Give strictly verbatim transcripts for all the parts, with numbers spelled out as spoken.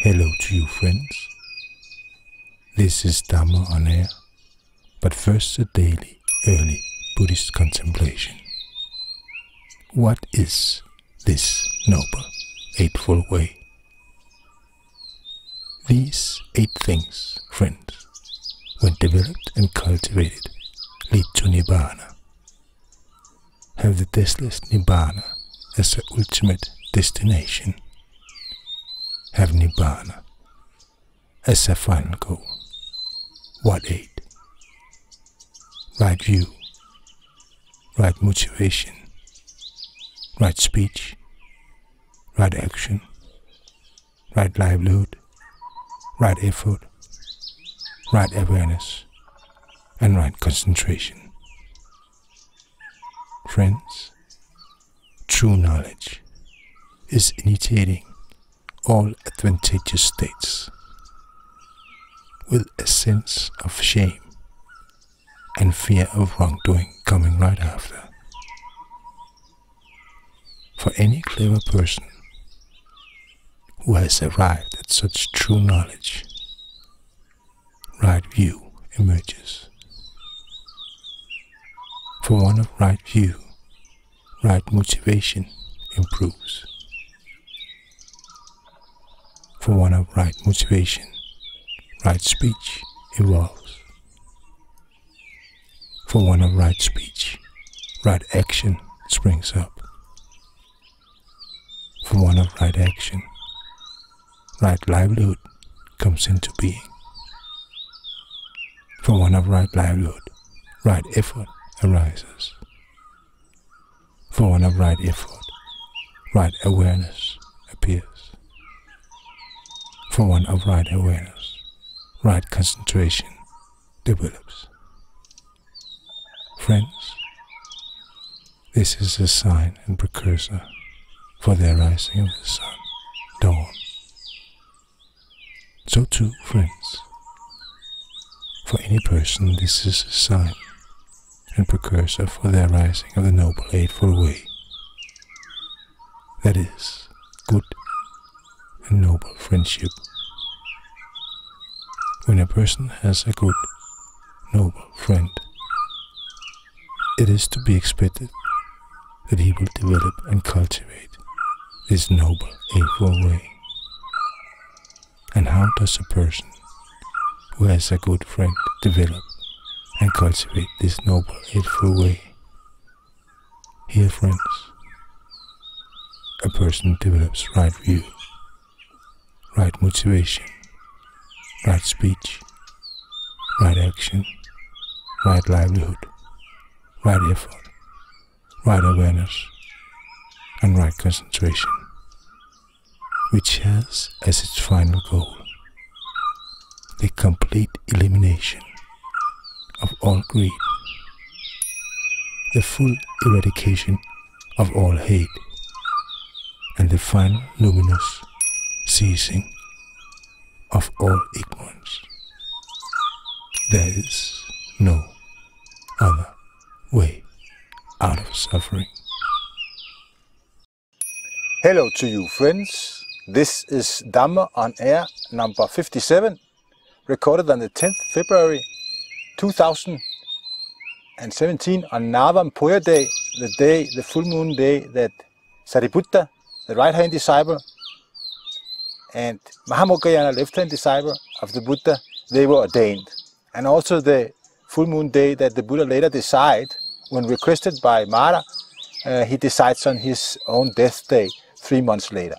Hello to you, friends. This is Dhamma on Air, but first a daily, early Buddhist contemplation. What is this noble, eightfold way? These eight things, friends, when developed and cultivated, lead to Nibbāna. Have the deathless Nibbāna as the ultimate destination. Have Nibbāna as a final goal. What aid? Right view, right motivation, right speech, right action, right livelihood, right effort, right awareness, and right concentration. Friends, true knowledge is initiating all advantageous states with a sense of shame and fear of wrongdoing coming right after. For any clever person who has arrived at such true knowledge, right view emerges. For one of right view, right motivation improves. For one of right motivation, right speech evolves. For one of right speech, right action springs up. For one of right action, right livelihood comes into being. For one of right livelihood, right effort arises. For one of right effort, right awareness appears. For one of right awareness, right concentration develops. Friends, this is a sign and precursor for the rising of the sun, dawn. So too, friends, for any person this is a sign and precursor for the rising of the Noble Eightfold Way. That is, good and noble friendship. When a person has a good, noble friend, it is to be expected that he will develop and cultivate this noble eightfold way. And how does a person who has a good friend develop and cultivate this noble eightfold way? Here, friends, a person develops right view, right motivation, right speech, right action, right livelihood, right effort, right awareness, and right concentration, which has as its final goal the complete elimination of all greed, the full eradication of all hate, and the final luminous ceasing of all ignorance. There is no other way out of suffering. Hello to you, friends. This is Dhamma on Air number fifty-seven, recorded on the tenth of February two thousand seventeen on Mahamukhaya Day, the day, the full moon day that Sariputta, the right-hand disciple, and Mahamukhaya, the left-hand disciple of the Buddha, they were ordained. And also the full moon day that the Buddha later decided, when requested by Mara, uh, he decides on his own death day three months later.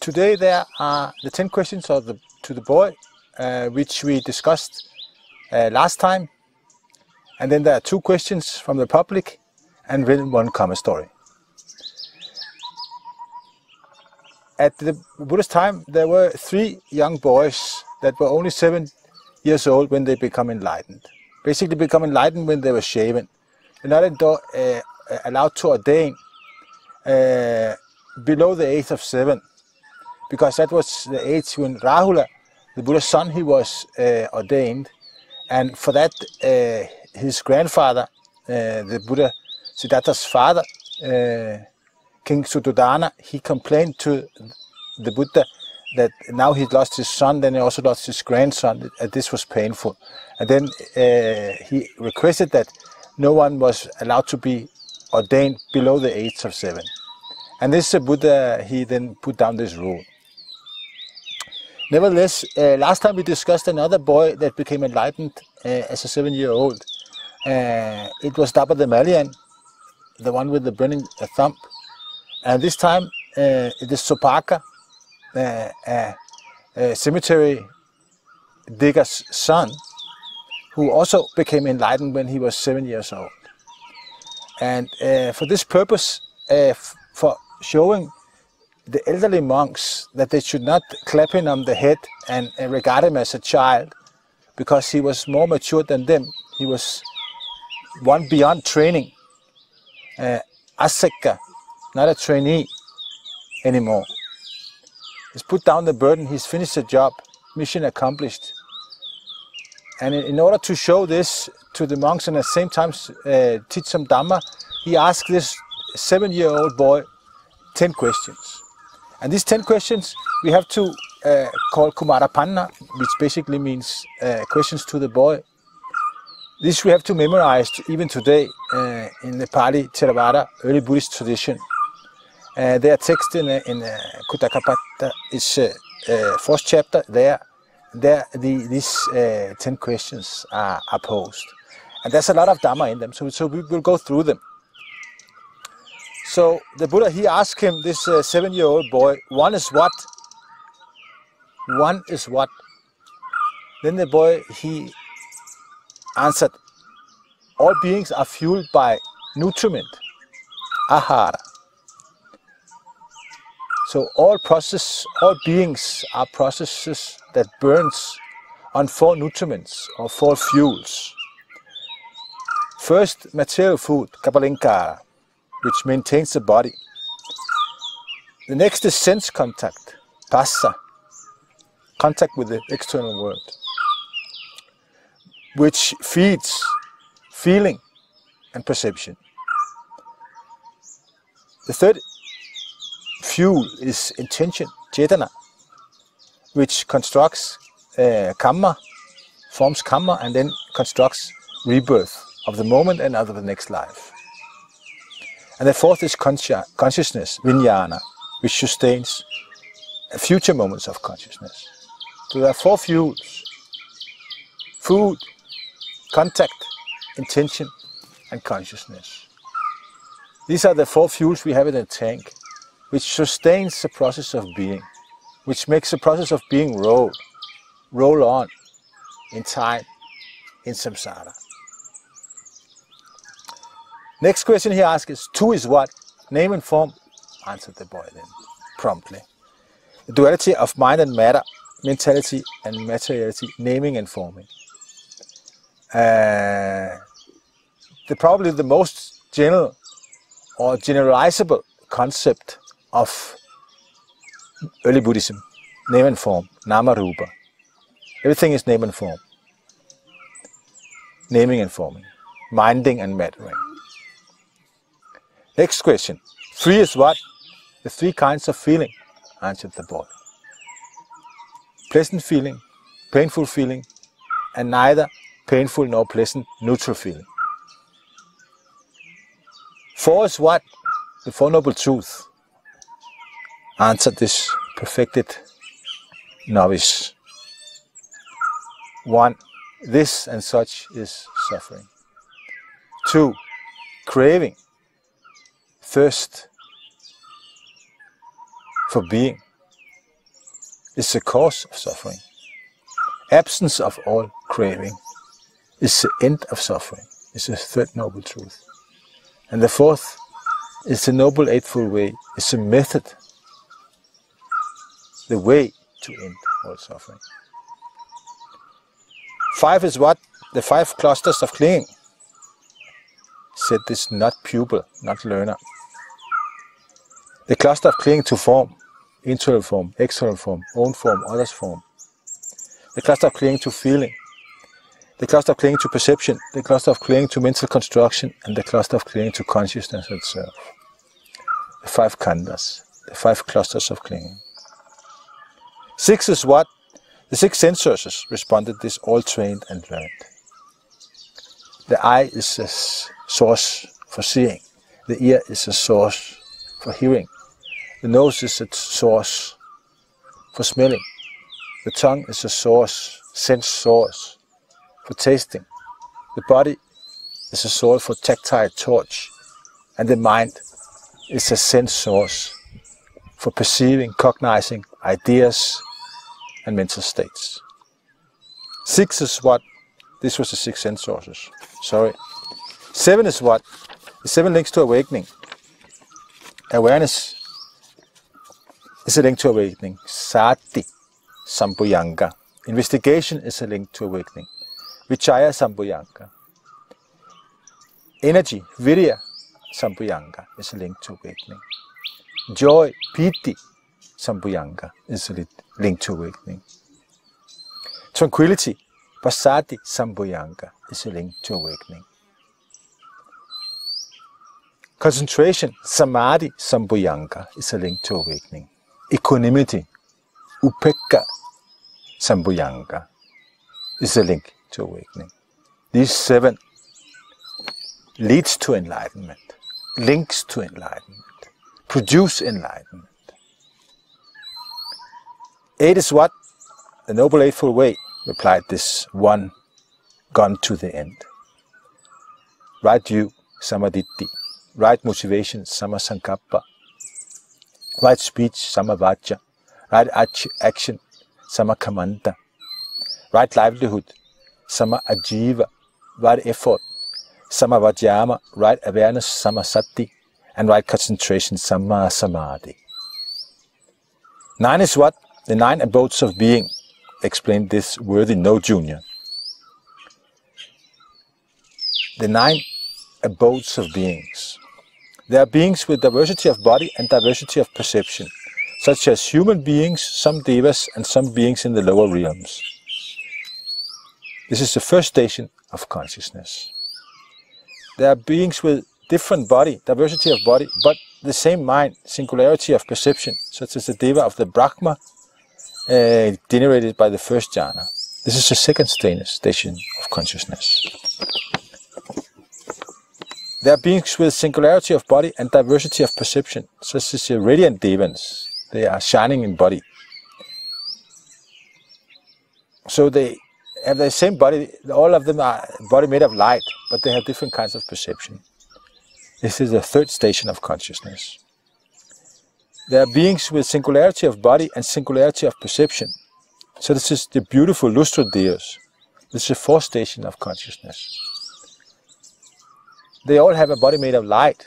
Today there are the ten questions of the, to the boy, uh, which we discussed uh, last time. And then there are two questions from the public, and then one karma story. At the Buddha's time, there were three young boys that were only seven years old when they become enlightened. Basically become enlightened when they were shaven. They're not uh, allowed to ordain uh, below the age of seven, because that was the age when Rahula, the Buddha's son, he was uh, ordained. And for that, uh, his grandfather, uh, the Buddha, Siddhatta's father, uh, King Suddhodana, he complained to the Buddha that now he lost his son, then he also lost his grandson, and this was painful. And then uh, he requested that no one was allowed to be ordained below the age of seven. And this uh, Buddha, he then put down this rule. Nevertheless, uh, last time we discussed another boy that became enlightened uh, as a seven-year-old. Uh, it was Dabba the Malian, the one with the burning uh, thumb. And this time, uh, it is Sopaka, uh, uh, a cemetery digger's son, who also became enlightened when he was seven years old. And uh, for this purpose, uh, for showing the elderly monks that they should not clap him on the head and uh, regard him as a child, because he was more mature than them. He was one beyond training, uh, Asekha, not a trainee anymore. He's put down the burden, he's finished the job, mission accomplished. And in, in order to show this to the monks and at the same time uh, teach some Dhamma, he asked this seven-year-old boy ten questions. And these ten questions we have to uh, call Kumarapanna, which basically means uh, questions to the boy. This we have to memorize even today uh, in the Pali Theravada early Buddhist tradition. Uh, there are texts in, uh, in uh, Kudakapatta, it's uh, uh, fourth chapter there. There the, these uh, ten questions are, are posed, and there's a lot of Dhamma in them. So, so we will go through them. So the Buddha, he asked him, this uh, seven-year-old boy, one is what? One is what? Then the boy, he answered, all beings are fueled by nutriment, ahara. So all process, all beings are processes that burns on four nutriments or four fuels. First, material food, kapalinka, which maintains the body. The next is sense contact, phassa, contact with the external world, which feeds feeling and perception. The third fuel is intention, cetana, which constructs uh, kamma, forms kamma, and then constructs rebirth of the moment and of the next life. And the fourth is consciousness, vinnana, which sustains future moments of consciousness. So there are four fuels: food, contact, intention, and consciousness. These are the four fuels we have in the tank, which sustains the process of being, which makes the process of being roll, roll on in time, in samsara. Next question he asks is, two is what? Name and form, answered the boy then, promptly. The duality of mind and matter, mentality and materiality, naming and forming. Uh, the probably the most general or generalizable concept of early Buddhism, name and form, nama rupa. Everything is name and form, naming and forming, minding and mattering. Next question, three is what? The three kinds of feeling, answered the boy. Pleasant feeling, painful feeling, and neither painful nor pleasant, neutral feeling. Four is what? The Four Noble Truths, answered this perfected novice. One, this and such is suffering. Two, craving, thirst for being is the cause of suffering. Absence of all craving is the end of suffering, is the third noble truth. And the fourth is the noble eightfold way, is the method, the way to end all suffering. Five is what? The five clusters of clinging, said this not pupil, not learner. The cluster of clinging to form, internal form, external form, own form, others form. The cluster of clinging to feeling, the cluster of clinging to perception, the cluster of clinging to mental construction, and the cluster of clinging to consciousness itself. The five khandhas, the five clusters of clinging. Six is what? The six sense sources responded this, all trained and learned. The eye is a source for seeing. The ear is a source for hearing. The nose is a source for smelling. The tongue is a source, sense source, for tasting. The body is a source for tactile touch. And the mind is a sense source for perceiving, cognizing ideas and mental states. Six is what? This was the six sense sources. Sorry. Seven is what? The seven links to awakening. Awareness is a link to awakening. Sati, Sambhuyanga. Investigation is a link to awakening. Vichaya, Sambhuyanga. Energy, Virya, Sambhuyanga, is a link to awakening. Joy, Piti, Sambhuyanga, is a link to awakening. Tranquility, Sati, Sambhuyanga, is a link to awakening. Concentration, Samadhi, Sambhuyanga, is a link to awakening. Equanimity, Upekka, Sambhuyanga, is a link to awakening. These seven leads to enlightenment, links to enlightenment, produce enlightenment. Eight is what? The Noble Eightfold Way, replied this one, gone to the end. Right view, samaditti. Right motivation, samasankappa. Right speech, samavacha. Right action, samakamanta. Right livelihood, samaajiva. Right effort, samavajyama. Right awareness, samasati. And right concentration, samasamadhi. Nine is what? The nine abodes of being, explained this worthy no junior. The nine abodes of beings. There are beings with diversity of body and diversity of perception, such as human beings, some devas, and some beings in the lower realms. This is the first station of consciousness. There are beings with different body, diversity of body, but the same mind, singularity of perception, such as the deva of the Brahma, Uh, generated by the first jhana. This is the second station of consciousness. There are beings with singularity of body and diversity of perception, such as the radiant devas. They are shining in body. So they have the same body, all of them are body made of light, but they have different kinds of perception. This is the third station of consciousness. There are beings with singularity of body and singularity of perception. So this is the beautiful lustre devas. This is the fourth station of consciousness. They all have a body made of light,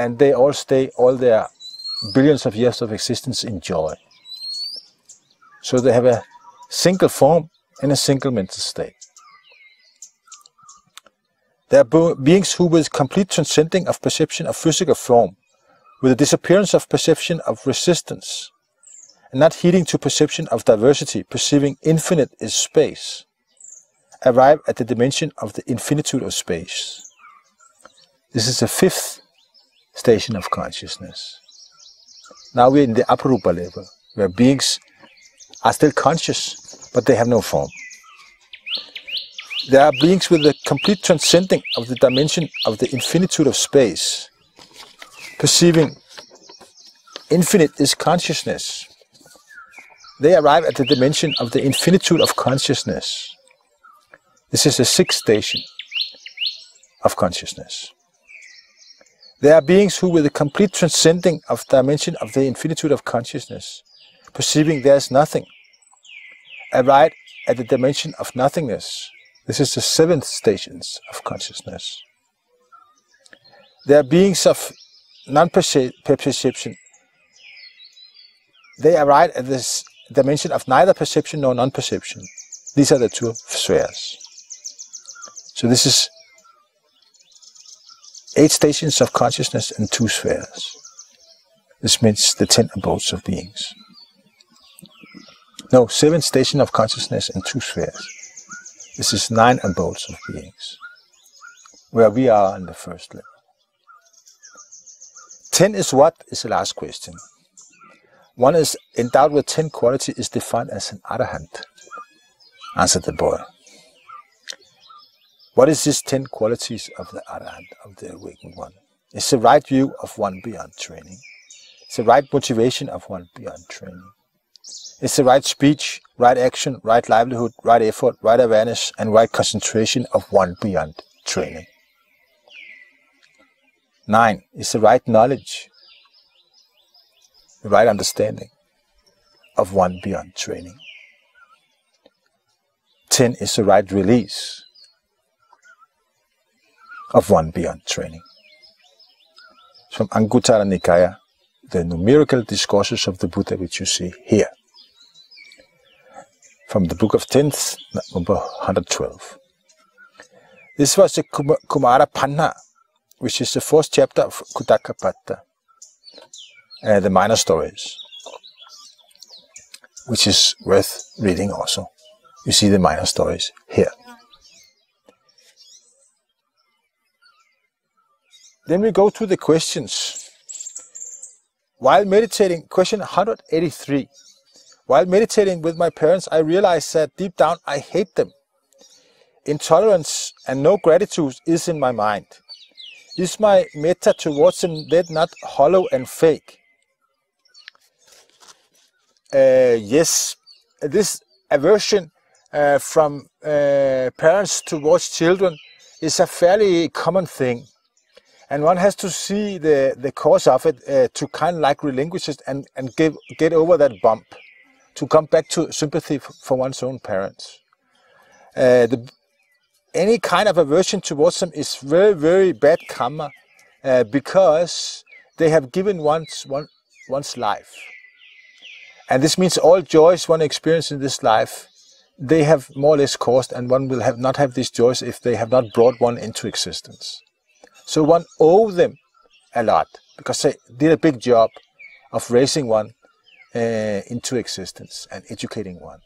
and they all stay all their billions of years of existence in joy. So they have a single form and a single mental state. There are beings who with complete transcending of perception of physical form, with the disappearance of perception of resistance, and not heeding to perception of diversity, perceiving infinite is space, arrive at the dimension of the infinitude of space. This is the fifth station of consciousness. Now we are in the aparupa level, where beings are still conscious, but they have no form. There are beings with the complete transcending of the dimension of the infinitude of space, perceiving infinite is consciousness. They arrive at the dimension of the infinitude of consciousness. This is the sixth station of consciousness. There are beings who with a complete transcending of the dimension of the infinitude of consciousness, perceiving there is nothing, arrive at the dimension of nothingness. This is the seventh stations of consciousness. There are beings of non-perception. They arrive at this dimension of neither perception nor non-perception. These are the two spheres. So this is eight stations of consciousness and two spheres. This means the ten abodes of beings. No, seven stations of consciousness and two spheres. This is nine abodes of beings, where we are in the first level. ten is what? Is the last question. One is endowed with ten qualities is defined as an Arahant, answered the boy. What is this ten qualities of the Arahant, of the awakened one? It's the right view of one beyond training. It's the right motivation of one beyond training. It's the right speech, right action, right livelihood, right effort, right awareness, and right concentration of one beyond training. Nine is the right knowledge, the right understanding of one beyond training. Ten is the right release of one beyond training. From Anguttara Nikaya, the numerical discourses of the Buddha which you see here. From the Book of Tenth, number one hundred twelve. This was the Kum Kumarapanna, which is the fourth chapter of Kudakapatta, uh, the minor stories, which is worth reading also. You see the minor stories here. Then we go to the questions. While meditating, question one hundred eighty-three. While meditating with my parents, I realized that deep down I hate them. Intolerance and no gratitude is in my mind. Is my metta towards them then not hollow and fake? Uh, yes, this aversion uh, from uh, parents towards children is a fairly common thing. And one has to see the, the cause of it uh, to kind of like relinquish it and, and give, get over that bump, to come back to sympathy for one's own parents. Uh, the, any kind of aversion towards them is very, very bad karma uh, because they have given one's, one, one's life. And this means all joys one experiences in this life, they have more or less caused, and one will have not have these joys if they have not brought one into existence. So one owes them a lot, because they did a big job of raising one uh, into existence and educating one.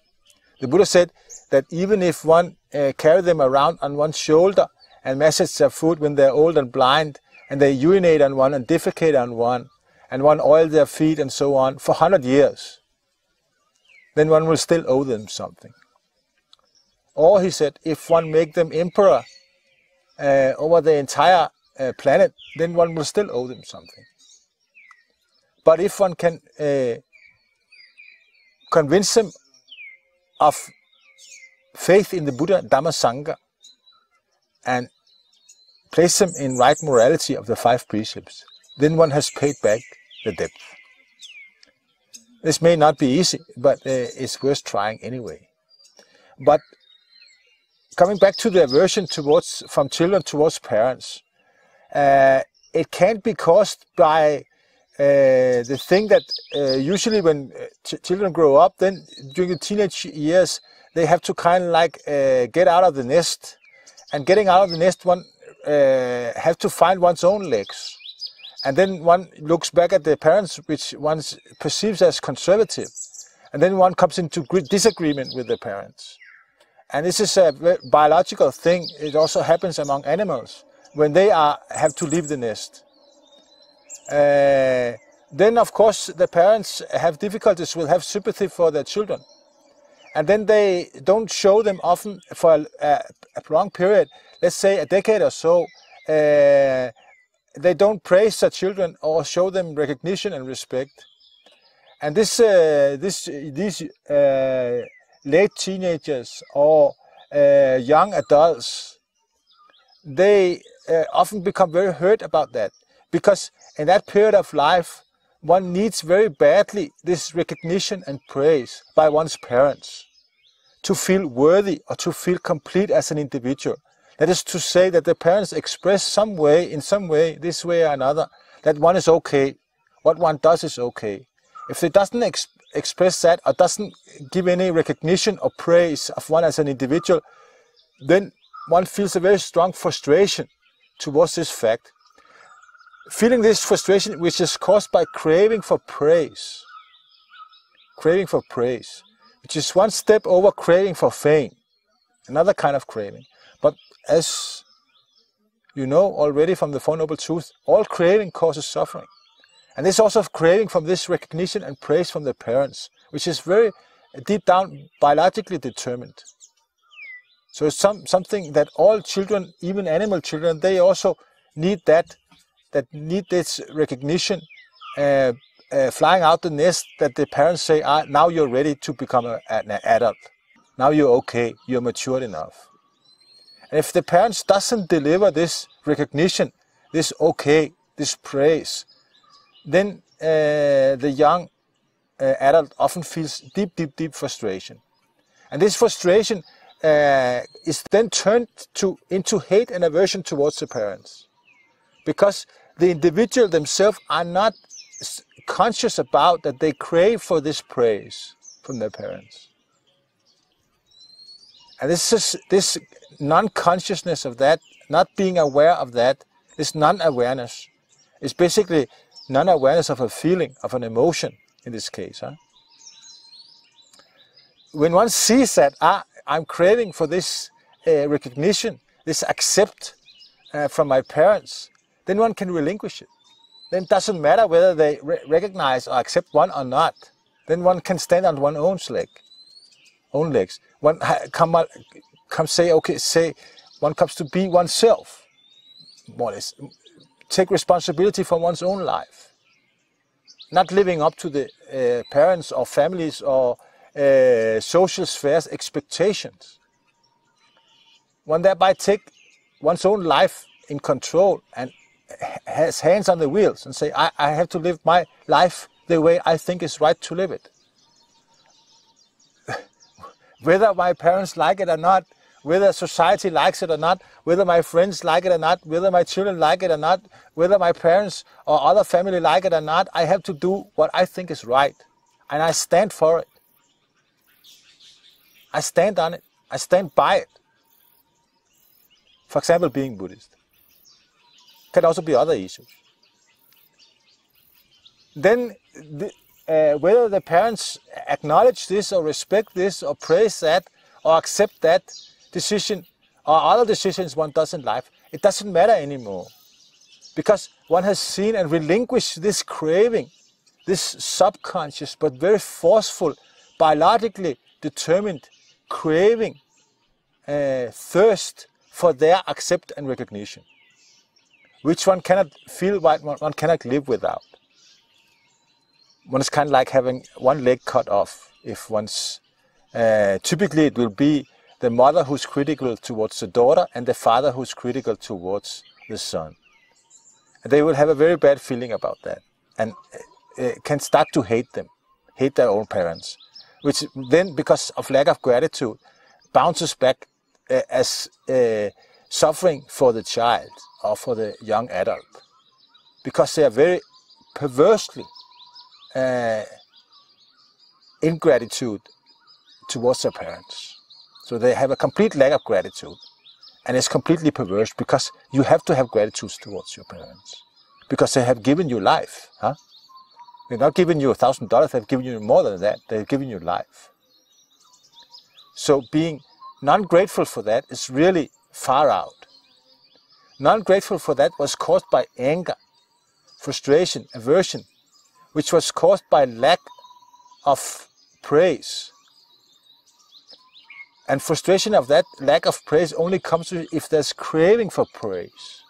The Buddha said that even if one uh, carry them around on one's shoulder and massages their foot when they're old and blind, and they urinate on one and defecate on one, and one oil their feet and so on for one hundred years, then one will still owe them something. Or, he said, if one make them emperor uh, over the entire Uh, planet, then one will still owe them something. But if one can uh, convince them of faith in the Buddha, Dhamma, Sangha, and place them in right morality of the five precepts, then one has paid back the debt. This may not be easy, but uh, it's worth trying anyway. But coming back to the aversion towards from children towards parents, Uh, it can't be caused by uh, the thing that uh, usually when children grow up, then during the teenage years, they have to kind of like uh, get out of the nest. And getting out of the nest, one uh, has to find one's own legs. And then one looks back at the parents, which one perceives as conservative. And then one comes into disagreement with the parents. And this is a biological thing. It also happens among animals when they are, have to leave the nest. Uh, then, of course, the parents have difficulties, will have sympathy for their children. And then they don't show them often for a, a, a long period, let's say a decade or so. Uh, they don't praise their children or show them recognition and respect. And this, uh, this, these uh, late teenagers or uh, young adults, they Uh, often become very hurt about that, because in that period of life one needs very badly this recognition and praise by one's parents to feel worthy or to feel complete as an individual. That is to say that the parents express some way, in some way, this way or another, that one is okay, what one does is okay. If they doesn't ex express that or doesn't give any recognition or praise of one as an individual, then one feels a very strong frustration towards this fact. Feeling this frustration, which is caused by craving for praise, craving for praise, which is one step over craving for fame, another kind of craving. But as you know already from the Four Noble Truths, all craving causes suffering. And this also craving from this recognition and praise from the parents, which is very deep down biologically determined. So it's some, something that all children, even animal children, they also need that, that need this recognition, uh, uh, flying out the nest, that the parents say, ah, now you're ready to become a, an adult. Now you're okay, you're matured enough. And if the parents doesn't deliver this recognition, this okay, this praise, then uh, the young uh, adult often feels deep, deep, deep frustration. And this frustration uh, is then turned to, into hate and aversion towards the parents, because the individual themselves are not conscious about that they crave for this praise from their parents. And this is this non-consciousness of that, not being aware of that, this non-awareness is basically non-awareness of a feeling, of an emotion in this case. Huh? When one sees that, ah, I'm craving for this uh, recognition, this accept uh, from my parents, then one can relinquish it. Then it doesn't matter whether they re recognize or accept one or not. Then one can stand on one's own leg, own legs. One come, come say, okay, say, one comes to be oneself, more or less. Take responsibility for one's own life, not living up to the uh, parents or families or uh, social spheres expectations. One thereby take one's own life in control and has hands on the wheels and say, I, I have to live my life the way I think is right to live it. Whether my parents like it or not, whether society likes it or not, whether my friends like it or not, whether my children like it or not, whether my parents or other family like it or not, I have to do what I think is right. And I stand for it. I stand on it. I stand by it. For example, being Buddhist. Can also be other issues. Then, the, uh, whether the parents acknowledge this or respect this or praise that or accept that decision or other decisions one does in life, it doesn't matter anymore, because one has seen and relinquished this craving, this subconscious but very forceful, biologically determined craving, uh, thirst for their accept and recognition, which one cannot feel, one cannot live without. One is kind of like having one leg cut off if one's, uh, typically it will be the mother who's critical towards the daughter and the father who's critical towards the son. And they will have a very bad feeling about that and uh, can start to hate them, hate their own parents, which then, because of lack of gratitude, bounces back uh, as uh, suffering for the child or for the young adult, because they are very perversely uh, ingratitude towards their parents. So they have a complete lack of gratitude, and it's completely perverse, because you have to have gratitude towards your parents, because they have given you life. Huh? They've not given you a thousand dollars, they've given you more than that, they've given you life. So being non-grateful for that is really far out. Non-grateful for that was caused by anger, frustration, aversion, which was caused by lack of praise. And frustration of that lack of praise only comes if there's craving for praise,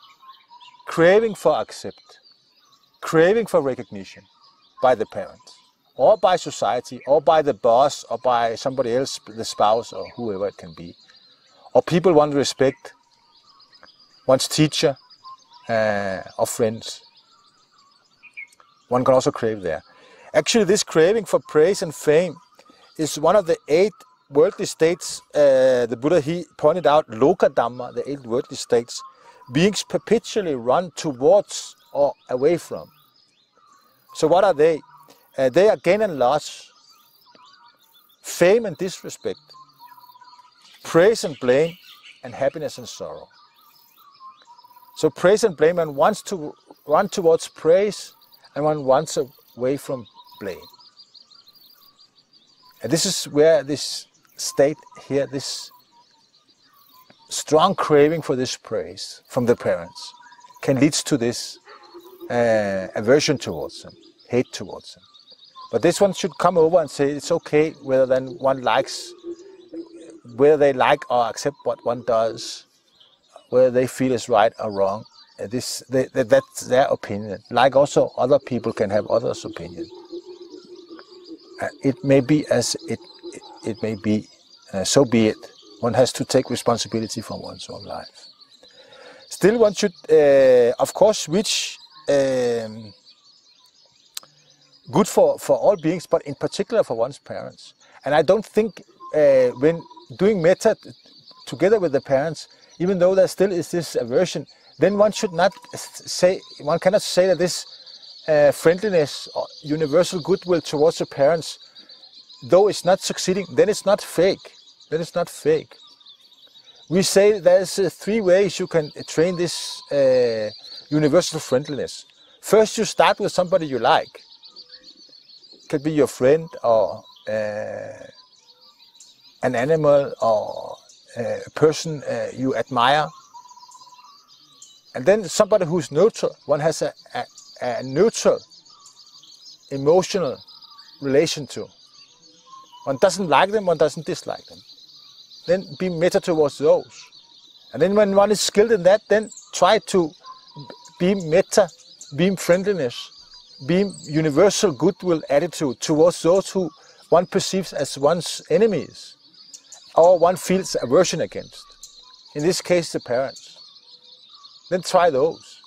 craving for accept, craving for recognition by the parents, or by society, or by the boss, or by somebody else, the spouse, or whoever it can be. Or people one respect, one's teacher, uh, or friends. One can also crave there. Actually, this craving for praise and fame is one of the eight worldly states, uh, the Buddha, he pointed out, Loka Dhamma, the eight worldly states, beings perpetually run towards or away from. So what are they? Uh, they are gain and loss, fame and disrespect, praise and blame, and happiness and sorrow. So praise and blame, one wants to run towards praise, and one wants away from blame. And this is where this state here, this strong craving for this praise from the parents, can lead to this uh, aversion towards them, hate towards them. But this one should come over and say it's okay, whether then one likes, whether they like or accept what one does, whether they feel is right or wrong. Uh, this they, they, that's their opinion. Like also other people can have others' opinion. Uh, it may be as it it, it may be. Uh, so be it. One has to take responsibility for one's own life. Still, one should, uh, of course, reach um, good for, for all beings, but in particular for one's parents. And I don't think uh, when doing metta together with the parents, even though there still is this aversion, then one should not say, one cannot say that this uh, friendliness or universal goodwill towards the parents, though it's not succeeding, then it's not fake. Then it's not fake. We say there's uh, three ways you can train this uh, universal friendliness. First, you start with somebody you like. It could be your friend or uh, an animal or uh, a person uh, you admire. And then somebody who's neutral. One has a, a, a neutral emotional relation to. One doesn't like them, one doesn't dislike them. Then be metta towards those. And then when one is skilled in that, then try to beam metta, beam friendliness, beam universal goodwill attitude towards those who one perceives as one's enemies or one feels aversion against. In this case, the parents. Then try those.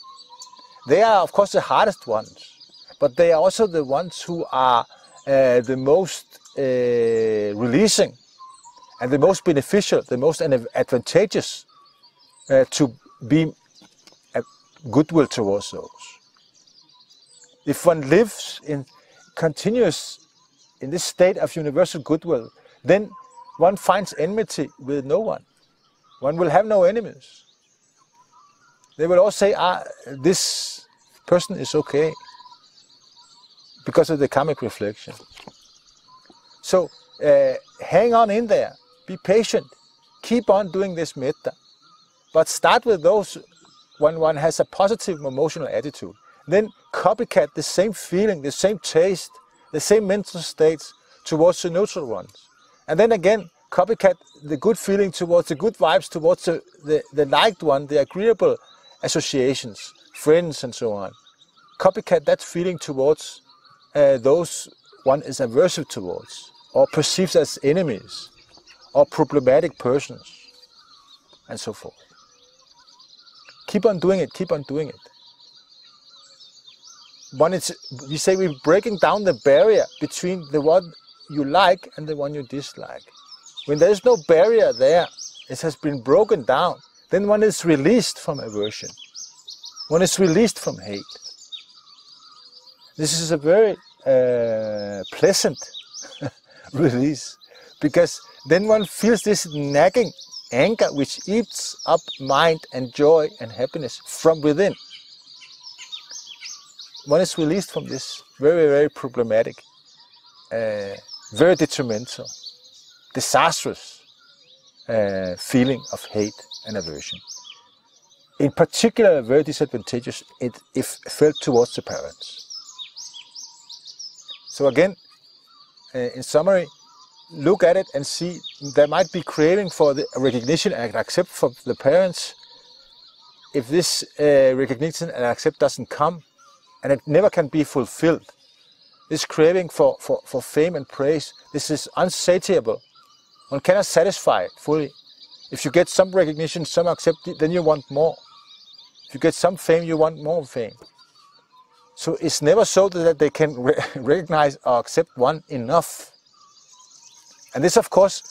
They are, of course, the hardest ones, but they are also the ones who are uh, the most Uh, releasing and the most beneficial, the most advantageous uh, to be a goodwill towards those. If one lives in continuous in this state of universal goodwill, then one finds enmity with no one. One will have no enemies. They will all say, ah, this person is okay, because of the karmic reflection. So uh, hang on in there, be patient, keep on doing this metta, but start with those when one has a positive emotional attitude. Then copycat the same feeling, the same taste, the same mental states towards the neutral ones. And then again, copycat the good feeling towards the good vibes, towards the, the, the liked one, the agreeable associations, friends and so on. Copycat that feeling towards uh, those one is aversive towards, or perceived as enemies, or problematic persons, and so forth. Keep on doing it, keep on doing it. One is, we say we're breaking down the barrier between the one you like and the one you dislike. When there is no barrier there, it has been broken down, then one is released from aversion. One is released from hate. This is a very uh, pleasant release, because then one feels this nagging anger which eats up mind and joy and happiness from within. One is released from this very, very problematic, uh, very detrimental, disastrous uh, feeling of hate and aversion. In particular, very disadvantageous it, if felt towards the parents. So again, in summary, look at it and see there might be craving for the recognition and accept from the parents. If this uh, recognition and accept doesn't come, and it never can be fulfilled, this craving for, for, for fame and praise, this is unsatiable. One cannot satisfy it fully. If you get some recognition, some acceptance, then you want more. If you get some fame, you want more fame. So it's never so that they can re recognize or accept one enough. And this, of course,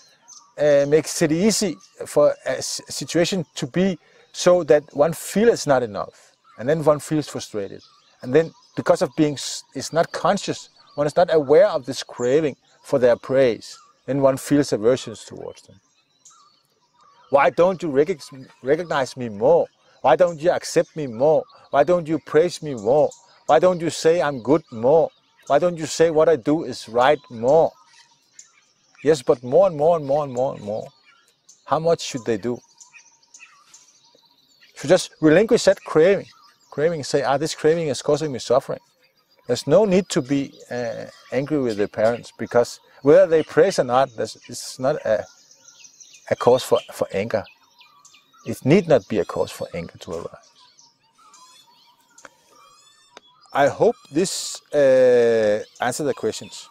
uh, makes it easy for a situation to be so that one feels it's not enough. And then one feels frustrated. And then, because of being is not conscious, one is not aware of this craving for their praise, then one feels aversions towards them. Why don't you rec recognize me more? Why don't you accept me more? Why don't you praise me more? Why don't you say I'm good more? Why don't you say what I do is right more? Yes, but more and more and more and more and more. How much should they do? Should just relinquish that craving, craving, say, ah, this craving is causing me suffering. There's no need to be uh, angry with the parents, because whether they praise or not, it's not a, a cause for, for anger. It need not be a cause for anger to arise. I hope this uh, answered the questions.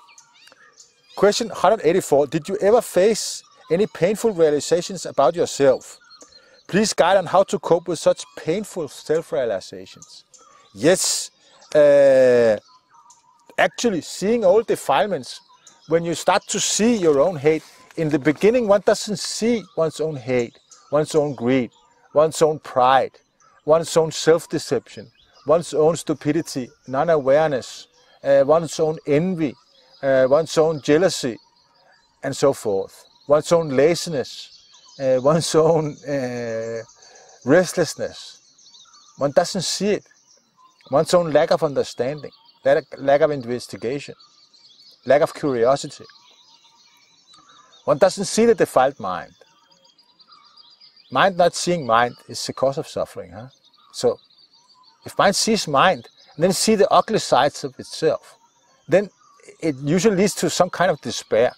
Question one hundred eighty-four. Did you ever face any painful realizations about yourself? Please guide on how to cope with such painful self-realizations. Yes, uh, actually seeing old defilements, when you start to see your own hate, in the beginning one doesn't see one's own hate, one's own greed, one's own pride, one's own self-deception, one's own stupidity, non-awareness, uh, one's own envy, uh, one's own jealousy, and so forth, one's own laziness, Uh, one's own uh, restlessness. One doesn't see it. One's own lack of understanding, lack of investigation, lack of curiosity. One doesn't see the defiled mind. Mind not seeing mind is the cause of suffering. Huh? So, if mind sees mind, and then see the ugly sides of itself, then it usually leads to some kind of despair.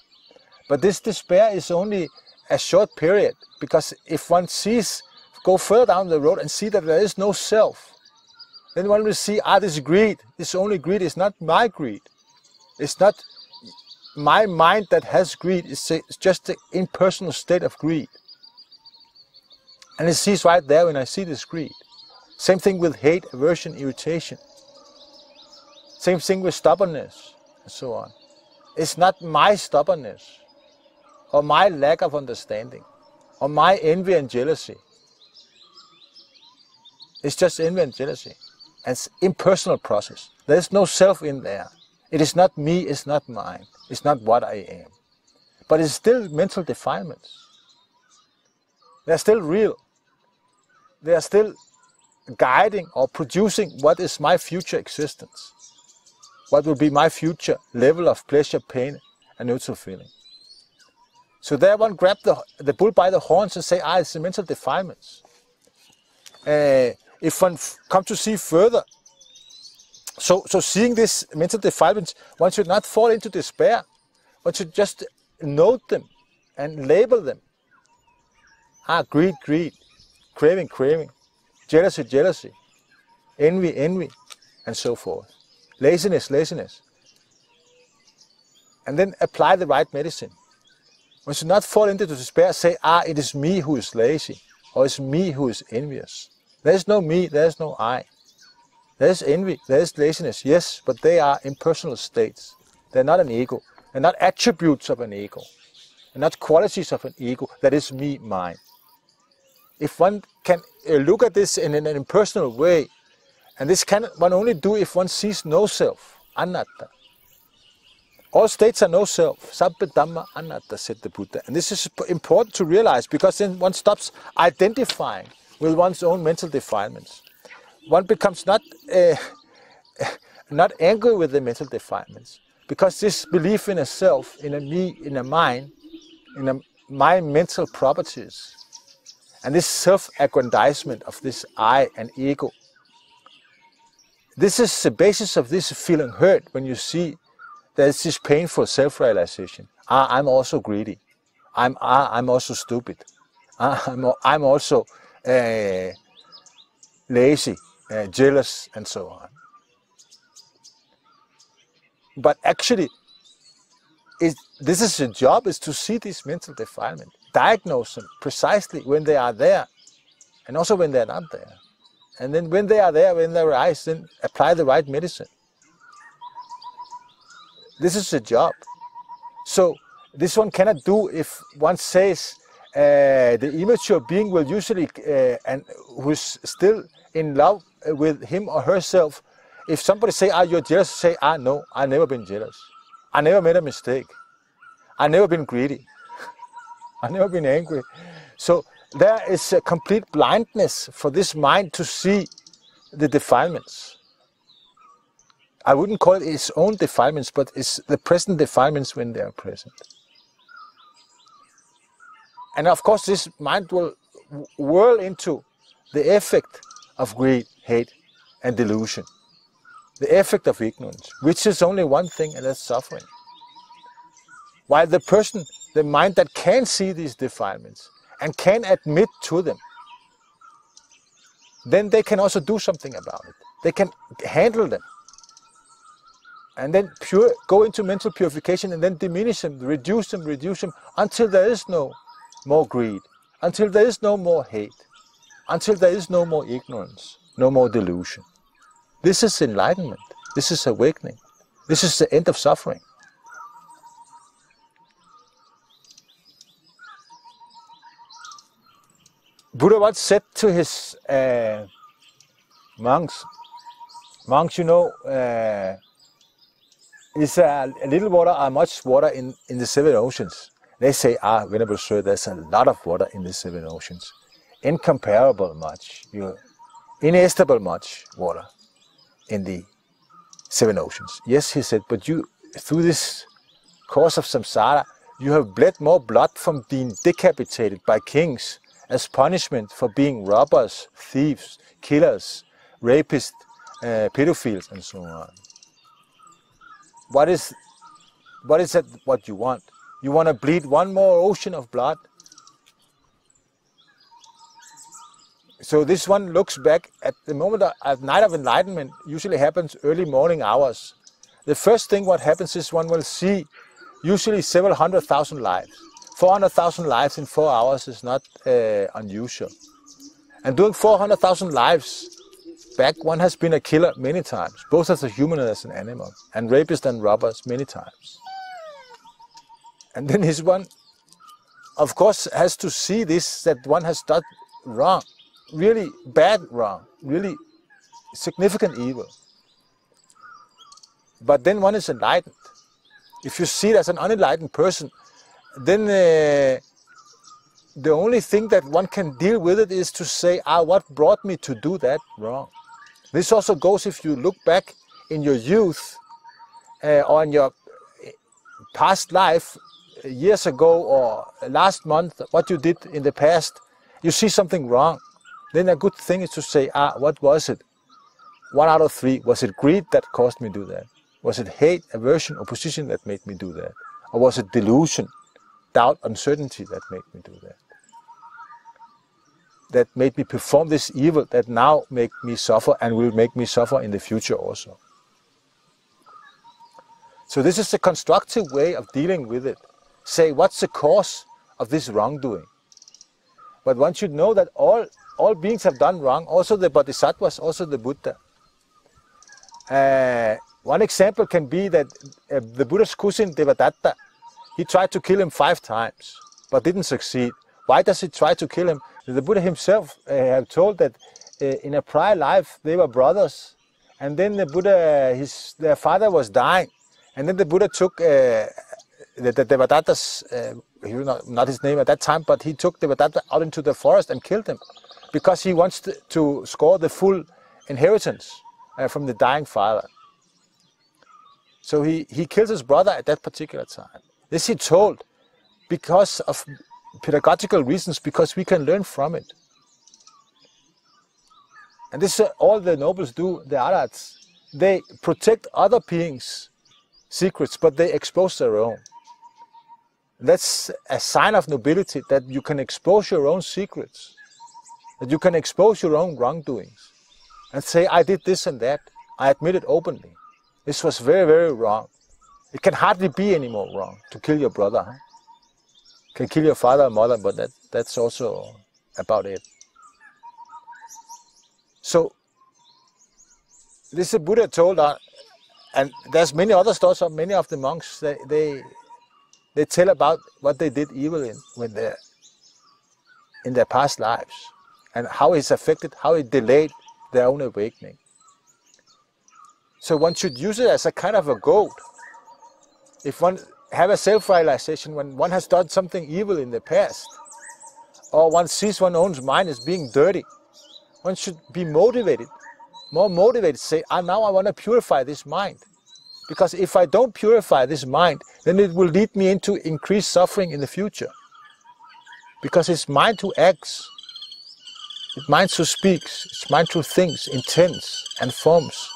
But this despair is only a short period, because if one sees, go further down the road and see that there is no self, then one will see, ah, this greed, this only greed is not my greed. It's not my mind that has greed, it's, a, it's just the impersonal state of greed. And it sees right there when I see this greed. Same thing with hate, aversion, irritation. Same thing with stubbornness, and so on. It's not my stubbornness, or my lack of understanding, or my envy and jealousy. It's just envy and jealousy. It's impersonal process. There is no self in there. It is not me, it's not mine, it's not what I am. But it's still mental defilements. They're still real. They are still guiding or producing what is my future existence, what will be my future level of pleasure, pain, and neutral feeling. So there one grab the, the bull by the horns and say, ah, it's the mental defilements. Uh, if one comes to see further, so, so seeing this mental defilements, one should not fall into despair. One should just note them and label them. Ah, greed, greed, craving, craving, jealousy, jealousy, envy, envy, and so forth. Laziness, laziness. And then apply the right medicine. One should not fall into despair and say, ah, it is me who is lazy, or it's me who is envious. There is no me, there is no I. There is envy, there is laziness, yes, but they are impersonal states. They're not an ego. They're not attributes of an ego. They're not qualities of an ego. That is me, mine. If one can look at this in an impersonal way, and this can one only do if one sees no self, anatta. All states are no self. Sabbe Dhamma anatta, said the Buddha. And this is important to realize, because then one stops identifying with one's own mental defilements. One becomes not, uh, not angry with the mental defilements, because this belief in a self, in a me, in a mine, in a, my mental properties, and this self-aggrandizement of this I and ego, this is the basis of this feeling hurt when you see there's this painful self-realization. Ah, I'm also greedy. I'm, ah, I'm also stupid. Ah, I'm, I'm also uh, lazy, uh, jealous, and so on. But actually, it, this is the job, is to see this mental defilement, diagnose them precisely when they are there, and also when they're not there. And then when they are there, when they arise, then apply the right medicine. This is a job. So this one cannot do if one says uh, the immature being will usually, uh, and who's still in love with him or herself, if somebody say, ah, you're jealous, say, ah, no, I've never been jealous. I never made a mistake. I've never been greedy. I've never been angry. So there is a complete blindness for this mind to see the defilements. I wouldn't call it its own defilements, but it's the present defilements when they are present. And of course, this mind will whirl into the effect of greed, hate, and delusion, the effect of ignorance, which is only one thing, and that's suffering. While the person, the mind that can see these defilements and can admit to them, then they can also do something about it. They can handle them. And then pure, go into mental purification and then diminish them, reduce them, reduce them, until there is no more greed, until there is no more hate, until there is no more ignorance, no more delusion. This is enlightenment. This is awakening. This is the end of suffering. Buddha once said to his uh, monks, monks, you know, uh, is a, a little water or much water in, in the seven oceans? They say, ah, Venerable Sir, there's a lot of water in the seven oceans. Incomparable much, you, inestimable much water in the seven oceans. Yes, he said, but you, through this course of samsara, you have bled more blood from being decapitated by kings as punishment for being robbers, thieves, killers, rapists, uh, pedophiles, and so on. What is, what is that what you want? You want to bleed one more ocean of blood? So this one looks back at the moment of, at night of enlightenment, usually happens early morning hours. The first thing what happens is one will see usually several hundred thousand lives. four hundred thousand lives in four hours is not uh, unusual. And doing four hundred thousand lives back, one has been a killer many times, both as a human and as an animal, and rapist and robbers many times. And then his one, of course, has to see this, that one has done wrong, really bad wrong, really significant evil. But then one is enlightened. If you see it as an unenlightened person, then uh, the only thing that one can deal with it is to say, ah, what brought me to do that wrong? This also goes if you look back in your youth uh, or in your past life, years ago or last month, what you did in the past, you see something wrong. Then a good thing is to say, ah, what was it? One out of three, was it greed that caused me to do that? Was it hate, aversion, opposition that made me do that? Or was it delusion, doubt, uncertainty that made me do that? That made me perform this evil that now make me suffer and will make me suffer in the future also. So this is a constructive way of dealing with it. Say, what's the cause of this wrongdoing? But one should know that all, all beings have done wrong, also the bodhisattvas, also the Buddha. Uh, one example can be that uh, the Buddha's cousin, Devadatta, he tried to kill him five times, but didn't succeed. Why does he try to kill him? The Buddha himself uh, have told that uh, in a prior life, they were brothers, and then the Buddha, his, their father was dying, and then the Buddha took uh, the, the Devadatta's, uh, he was not, not his name at that time, but he took Devadatta out into the forest and killed him because he wants to, to score the full inheritance uh, from the dying father. So he, he kills his brother at that particular time. This he told because of pedagogical reasons, because we can learn from it. And this is all the nobles do, the Arahants. They protect other beings' secrets, but they expose their own. That's a sign of nobility, that you can expose your own secrets, that you can expose your own wrongdoings and say, I did this and that, I admit it openly. This was very, very wrong. It can hardly be any more wrong to kill your brother. Huh? You can kill your father or mother, but that, that's also about it. So this is Buddha told us. And there's many other stories of many of the monks. They, they they tell about what they did evil in when they in their past lives, and how it's affected, how it delayed their own awakening. So one should use it as a kind of a goad. If one have a self-realization when one has done something evil in the past, or one sees one's own mind as being dirty, one should be motivated. More motivated, say, ah, now I want to purify this mind. Because if I don't purify this mind, then it will lead me into increased suffering in the future. Because it's mind who acts. It's mind who speaks, it's mind who thinks, intends and forms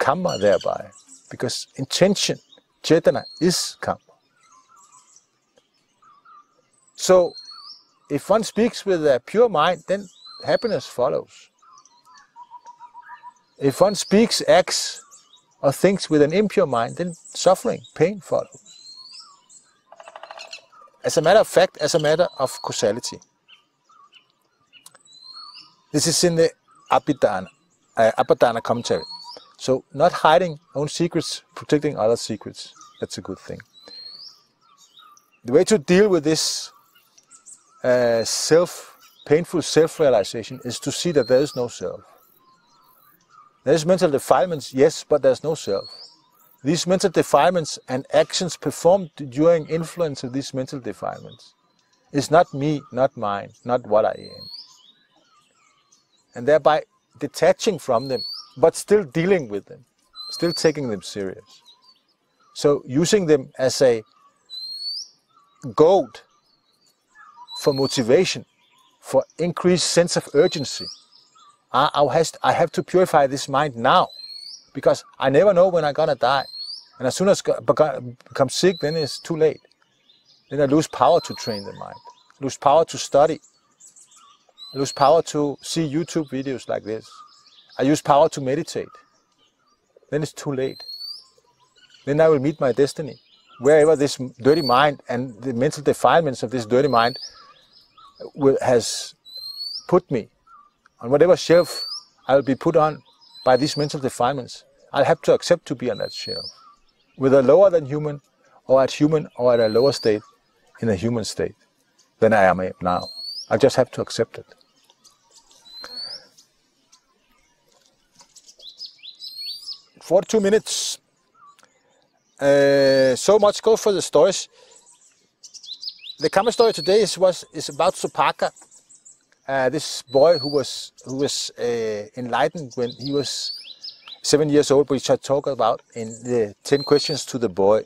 kamma thereby, because intention, cetana, is kamma. So, if one speaks with a pure mind, then happiness follows. If one speaks, acts or thinks with an impure mind, then suffering, pain follows. As a matter of fact, as a matter of causality. This is in the Abhidhana, uh, Abhidhana commentary. So, not hiding own secrets, protecting other secrets, that's a good thing. The way to deal with this uh, self, painful self-realization is to see that there is no self. There's mental defilements, yes, but there's no self. These mental defilements and actions performed during influence of these mental defilements is not me, not mine, not what I am. And thereby detaching from them, but still dealing with them, still taking them serious. So using them as a goad for motivation, for increased sense of urgency. I have to purify this mind now, because I never know when I'm gonna die. And as soon as I become sick, then it's too late. Then I lose power to train the mind, I lose power to study, I lose power to see YouTube videos like this. I use power to meditate. Then it's too late. Then I will meet my destiny, wherever this dirty mind and the mental defilements of this dirty mind will, has put me. On whatever shelf I will be put on by these mental defilements, I'll have to accept to be on that shelf, whether lower than human, or at human, or at a lower state, in a human state, than I am now. I just have to accept it. forty-two minutes. Uh, so much goes for the stories. The Kamma story today is, was, is about Sopaka. Uh, this boy who was who was uh, enlightened when he was seven years old, which I talk about in the ten questions to the boy.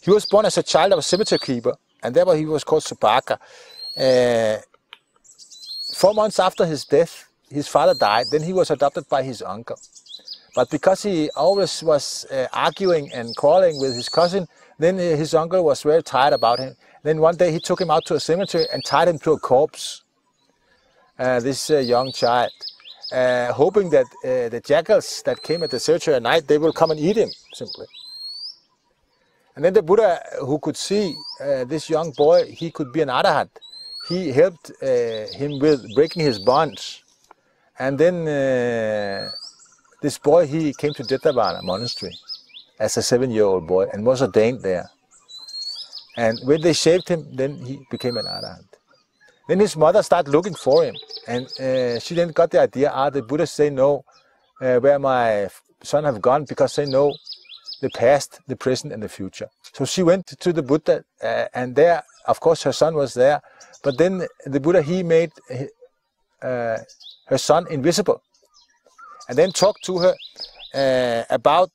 He was born as a child of a cemetery keeper, and therefore he was called Sopaka. Uh, four months after his death, his father died. Then he was adopted by his uncle. But because he always was uh, arguing and quarreling with his cousin, then his uncle was very tired about him. Then one day he took him out to a cemetery and tied him to a corpse. Uh, this uh, young child, uh, hoping that uh, the jackals that came at the cemetery at night, they will come and eat him, simply. And then the Buddha, who could see uh, this young boy, he could be an Arahant. He helped uh, him with breaking his bonds. And then uh, this boy, he came to Devadatta monastery as a seven-year-old boy and was ordained there. And when they shaved him, then he became an Arahant. Then his mother started looking for him, and uh, she then got the idea, ah, the Buddha say no, uh, where my son have gone, because they know the past, the present and the future. So she went to the Buddha, uh, and there, of course, her son was there, but then the Buddha, he made uh, her son invisible, and then talked to her uh, about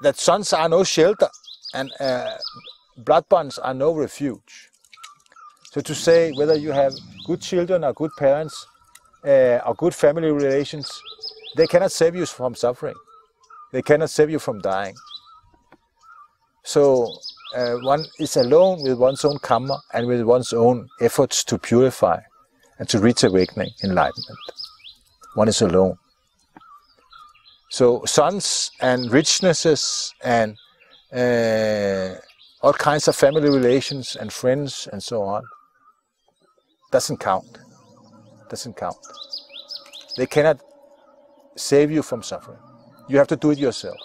that sons are no shelter, and uh, blood bonds are no refuge. So to say whether you have good children or good parents uh, or good family relations, they cannot save you from suffering. They cannot save you from dying. So uh, one is alone with one's own kamma and with one's own efforts to purify and to reach awakening, enlightenment. One is alone. So sons and richnesses and uh, all kinds of family relations and friends and so on, doesn't count, doesn't count. They cannot save you from suffering. You have to do it yourself.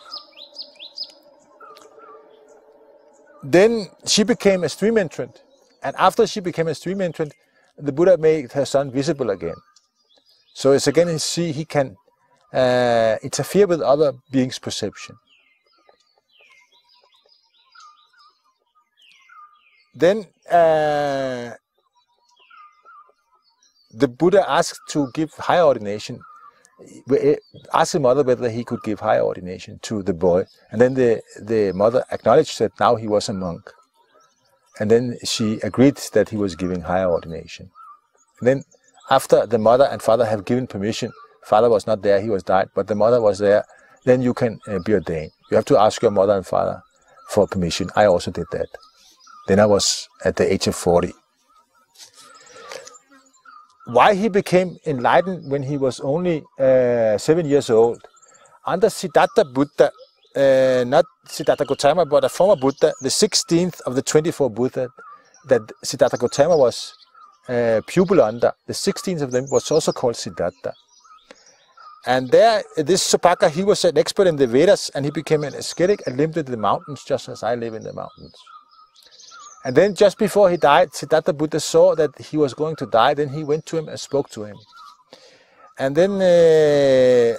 Then she became a stream entrant, and after she became a stream entrant, the Buddha made her son visible again. So it's again you see he can uh, interfere with other beings' perception. Then uh, the Buddha asked to give higher ordination, asked the mother whether he could give higher ordination to the boy. And then the, the mother acknowledged that now he was a monk. And then she agreed that he was giving higher ordination. And then after the mother and father have given permission, father was not there, he was died, but the mother was there, then you can uh, be ordained. You have to ask your mother and father for permission. I also did that. Then I was at the age of forty. Why he became enlightened when he was only uh, seven years old? Under Siddhatta Buddha, uh, not Siddhatta Gotama, but a former Buddha, the sixteenth of the twenty-four Buddha that Siddhatta Gotama was uh, pupil under, the sixteenth of them was also called Siddhatta. And there, this Sopaka, he was an expert in the Vedas, and he became an ascetic and lived in the mountains, just as I live in the mountains. And then just before he died, Siddhatta Buddha saw that he was going to die, then he went to him and spoke to him. And then uh,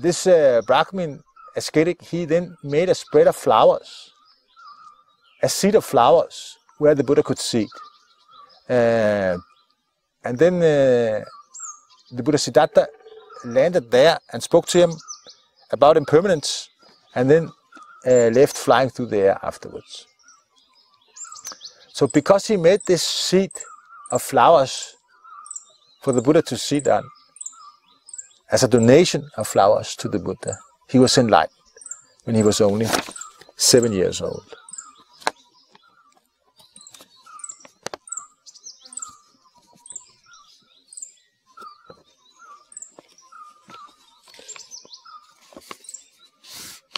this uh, Brahmin ascetic, he then made a spread of flowers, a seed of flowers, where the Buddha could sit. Uh, and then uh, the Buddha Siddhatta landed there and spoke to him about impermanence, and then uh, left flying through the air afterwards. So because he made this seed of flowers for the Buddha to sit on, as a donation of flowers to the Buddha, he was enlightened when he was only seven years old.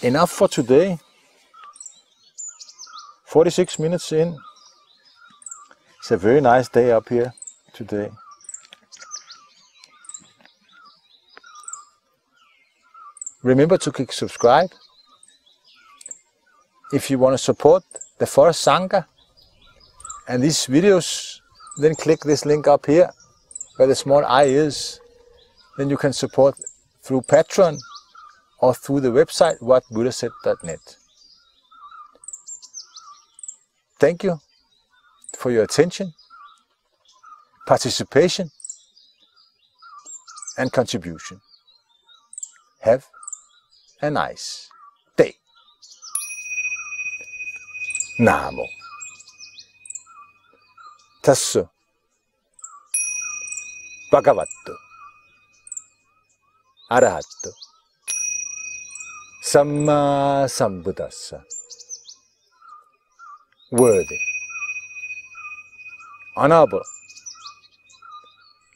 Enough for today. forty-six minutes in. It's a very nice day up here today. Remember to click subscribe. If you want to support the Forest Sangha and these videos, then click this link up here where the small I is. Then you can support through Patreon or through the website what buddha said dot net. Thank you for your attention, participation, and contribution. Have a nice day. Namo Tassa Bhagavato Arahato Samma Sambuddhassa. Worthy, honorable,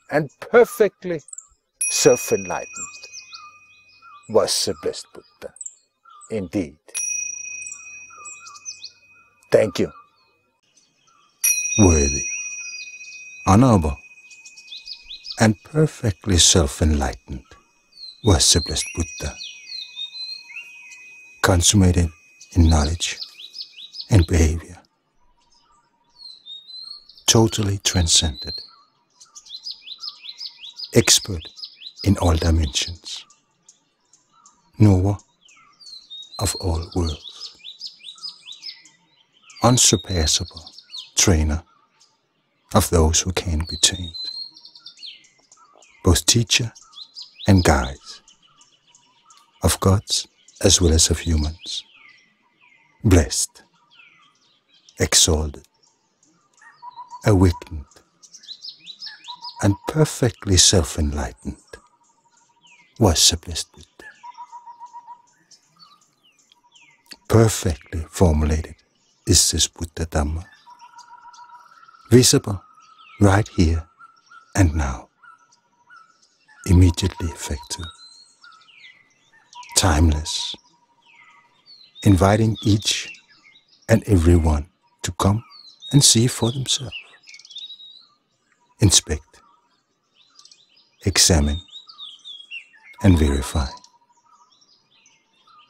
and perfectly self-enlightened was the blessed Buddha indeed. Thank you. Worthy, honorable, and perfectly self-enlightened was the blessed Buddha, consummated in knowledge and behavior, totally transcended, expert in all dimensions, knower of all worlds, unsurpassable trainer of those who can be trained, both teacher and guide of gods as well as of humans, blessed, exalted, awakened, and perfectly self-enlightened was the blessed Buddha. Perfectly formulated is this Buddha Dhamma, visible right here and now, immediately effective, timeless, inviting each and everyone to come and see for themselves, inspect, examine, and verify,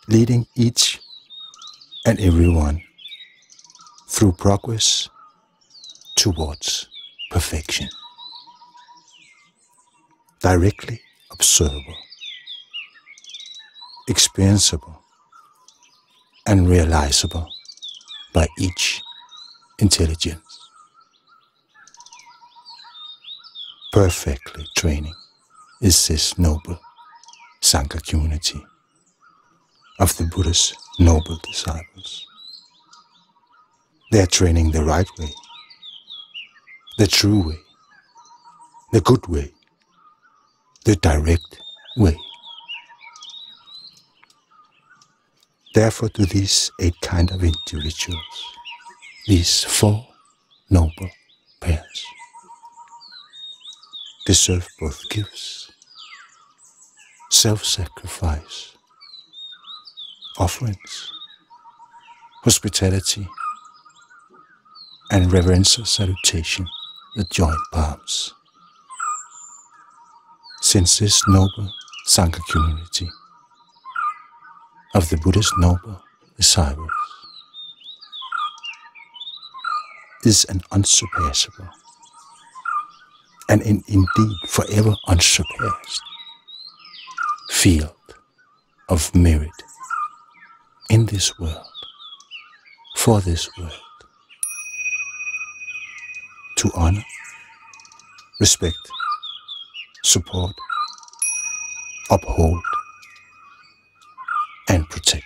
leading each and everyone through progress towards perfection, directly observable, experienceable, and realizable by each intelligence, perfectly training is this noble Sangha community of the Buddha's noble disciples. They are training the right way, the true way, the good way, the direct way. Therefore, to these eight kind of individuals, these four noble pairs deserve both gifts, self-sacrifice, offerings, hospitality, and reverential salutation with joined palms. Since this noble Sangha community of the Buddha's noble disciples is an unsurpassable, and in, indeed forever unsurpassed, field of merit in this world, for this world, to honor, respect, support, uphold, and protect.